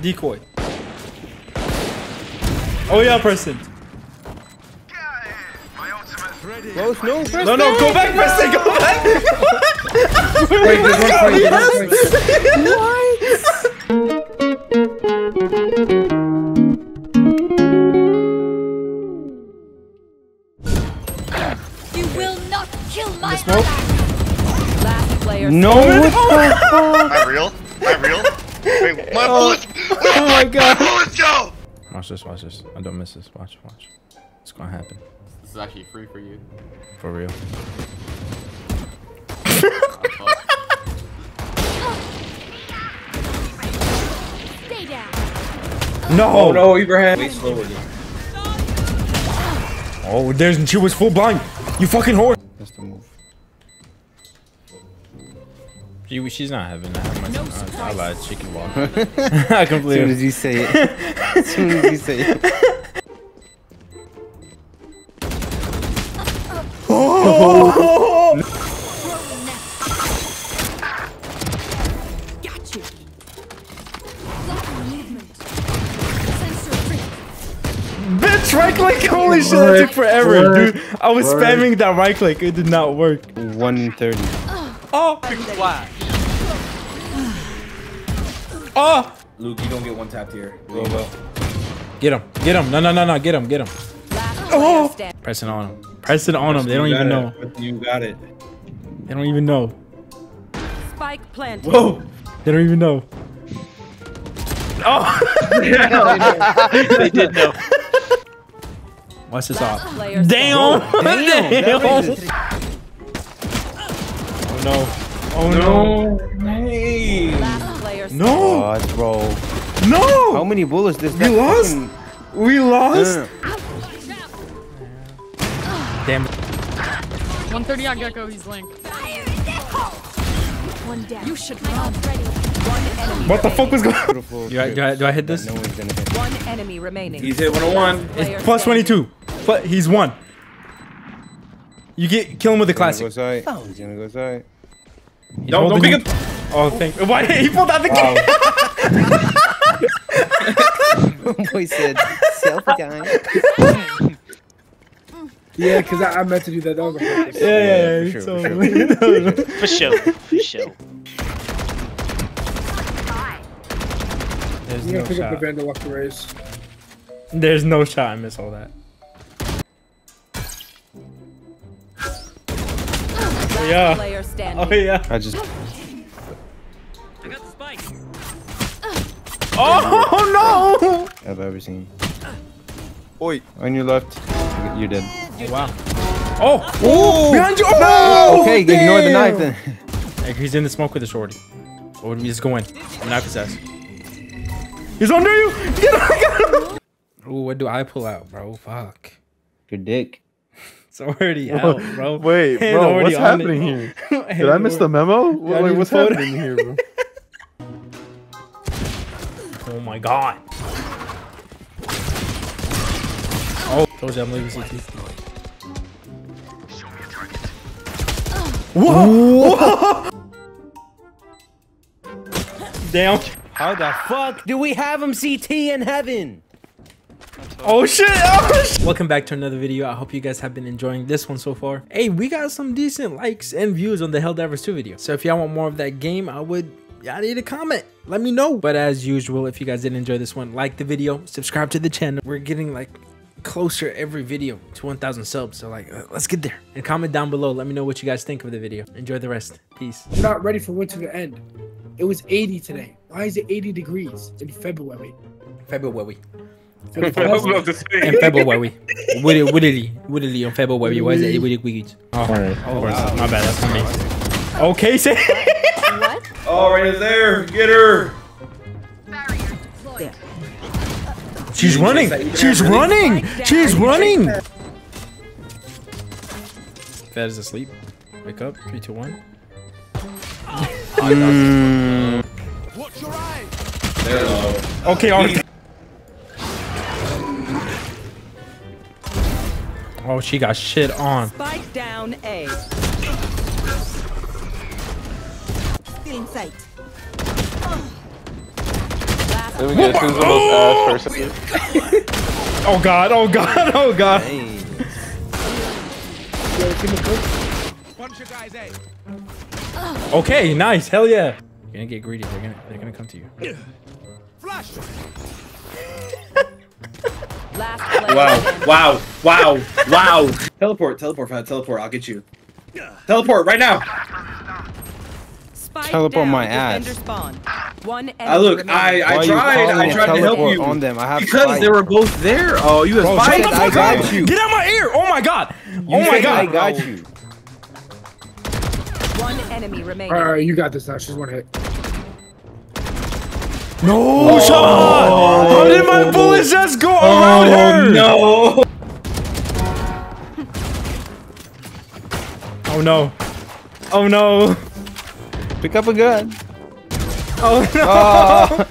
decoy. Oh yeah, Preston. Both, no, Preston. No, no, go back, Preston, go back. Wait, what? You will not kill my smoke. Last player. No, what the fuck? Am I real? Am I real? Wait, my bullets. Oh my god. My bullets go. Watch this, I don't miss this, watch, watch. It's gonna happen. This is actually free for you. For real. Stay down. No! Oh, no, Abraham! Wait, slower, dude. Oh, she was full blind! You fucking whore! That's the move. She's not having that. No, I lied, she can walk. I completely. As soon as you say it. As soon as you say it. Oh! Got you. Bitch, right click! Holy shit, that took forever, dude. I was spamming that right click, it did not work. 130. Oh! Why? Oh! Luke, you don't get one tapped here. Go, go. Get him. Get him. No, no, no, no. Get him. Get him. Oh! Pressing on him. Pressing on him. They don't even know. You got it. They don't even know. Spike planted. Whoa! They don't even know. Oh! They did know. Watch this off. Damn! Damn! Damn. No. Oh no. No. Hey. No. God, bro. No. How many bullets does that? We lost. Fucking... We lost. Damn it. 130 on Gecko. He's linked. One down. You should run. What the fuck was going on? Do I hit this? No one's gonna hit. One enemy remaining. He's hit 101. It's plus 22. But he's one. You get kill him with a classic. He's gonna go side. He's gonna go side. Don't pick him. Oh, thank. Why did he pull out the game? Boy said selfie time. Yeah, because I meant to do that. Yeah, yeah, yeah. For sure. For sure. There's no shot. Up the walk the race. There's no shot. I miss all that. Yeah. Oh yeah. I got the spike. Oh no! I've ever seen. Oi! On your left, you're dead. Oh, wow. Oh! Oh! Behind you! Oh! No! Okay, damn. Ignore the knife then. Like, he's in the smoke with the shorty. Or we just go in. I'm not possessed. He's under you. Get him! Ooh, what do I pull out, bro? Fuck. Your dick. It's already out, bro. Wait, bro, what's happening here? Did I miss the memo? Wait, what's happening here, bro? Oh my god. Oh, told you I'm leaving CT. Show me a target. Whoa! Damn. How the fuck do we have him CT in heaven? Oh shit! Oh shit! Welcome back to another video. I hope you guys have been enjoying this one so far. Hey, we got some decent likes and views on the Helldivers 2 video. So if y'all want more of that game, I need a comment. Let me know. But as usual, if you guys did enjoy this one, like the video, subscribe to the channel. We're getting like closer every video to 1,000 subs. So like, let's get there. And comment down below. Let me know what you guys think of the video. Enjoy the rest. Peace. I'm not ready for winter to end. It was 80 today. Why is it 80 degrees in February? February. In February. Woodily on February. Why is it Woodily? Oh, wow. My bad. That's amazing. Okay, say. What? Oh, right there. Get her. She's running. She's running. She's running. Fed is asleep. Wake up. 3, 2, 1. Watch your eyes. There. Okay. Oh, she got shit on. Spike down A. Still in sight. Last Then we get who's the most ass person. Oh god, oh god, oh god. Nice. Okay, nice, hell yeah. You're gonna get greedy, they're gonna come to you. Flash. Wow, wow, wow, wow. Teleport, teleport, Fat, teleport, I'll get you. Teleport right now. Teleport my ass. Look, I tried to help you on them. I have because they were both there. Oh, you have fight. I got you. Get out my ear. Oh my god. Oh my god. I got you. One enemy remaining. All right, you got this now. She's one hit. No shot! How did my bullets just go around her? No. Oh no. Oh no. Pick up a gun. Oh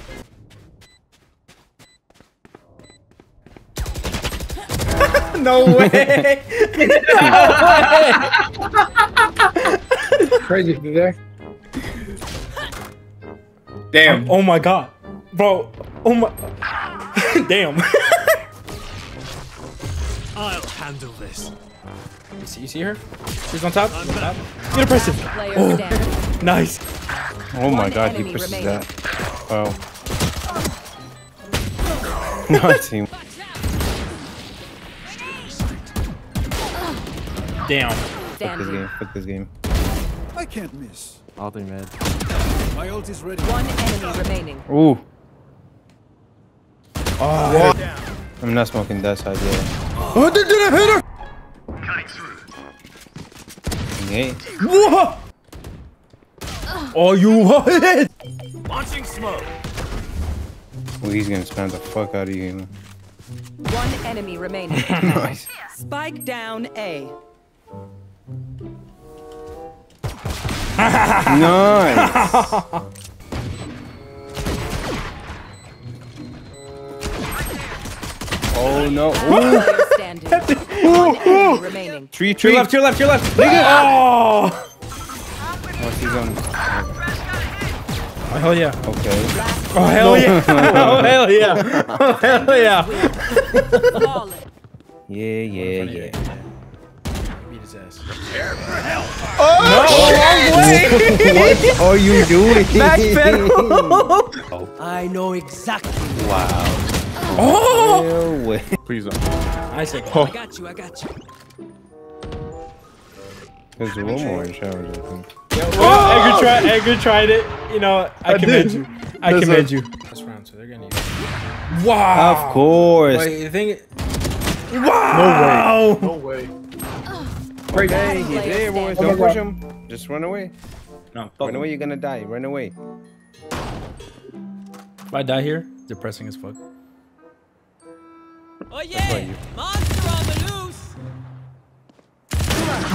no. No way. No way. Crazy there. Damn. Oh my god. Bro. Oh my. Damn. I'll handle this. You see her? She's on top. Get a person. Oh, nice. Oh my god, he pushes that. Wow. Nice team. Damn. Fuck this game. I can't miss. I'll be mad. My ult is ready. One enemy remaining. Ooh. Oh. I'm not smoking that side yet. Oh, did I hit her? Hey. Whoa! Oh, you hit! Launching smoke. Well, he's gonna spam the fuck out of you, man. One enemy remaining. Nice. Spike down A. Nice. Oh no! Ooh, ooh. Tree. To your left. Nigga. Oh. Oh, hell yeah. Okay. Oh, hell yeah. Oh, hell yeah. Oh, hell yeah. Yeah. Beat his ass. Oh, no. What are you doing? Backpedal. Oh. I know exactly. Wow. Oh! No way. Please don't. I got you. There's one more in showers, I think. Yeah, oh! Edgar tried it. You know, I commend you. Last round, so they're gonna use it. Wow! Of course. Wait, you think wow! No way. Break it. Hey, boys, don't push him. Just run away. No. Run away, you're gonna die. Run away. If I die here, depressing as fuck. Oh yeah! Monster on the loose!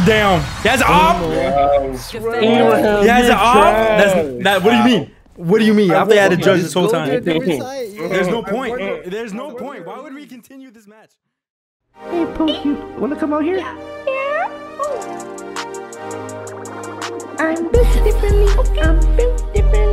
Damn! That's off! That's off! That. What do you mean? What do you mean? After I had to judge this whole time. There's no point. There's no point. Why would we continue this match? Hey, Poke, you wanna come out here? Yeah. Oh. I'm built differently.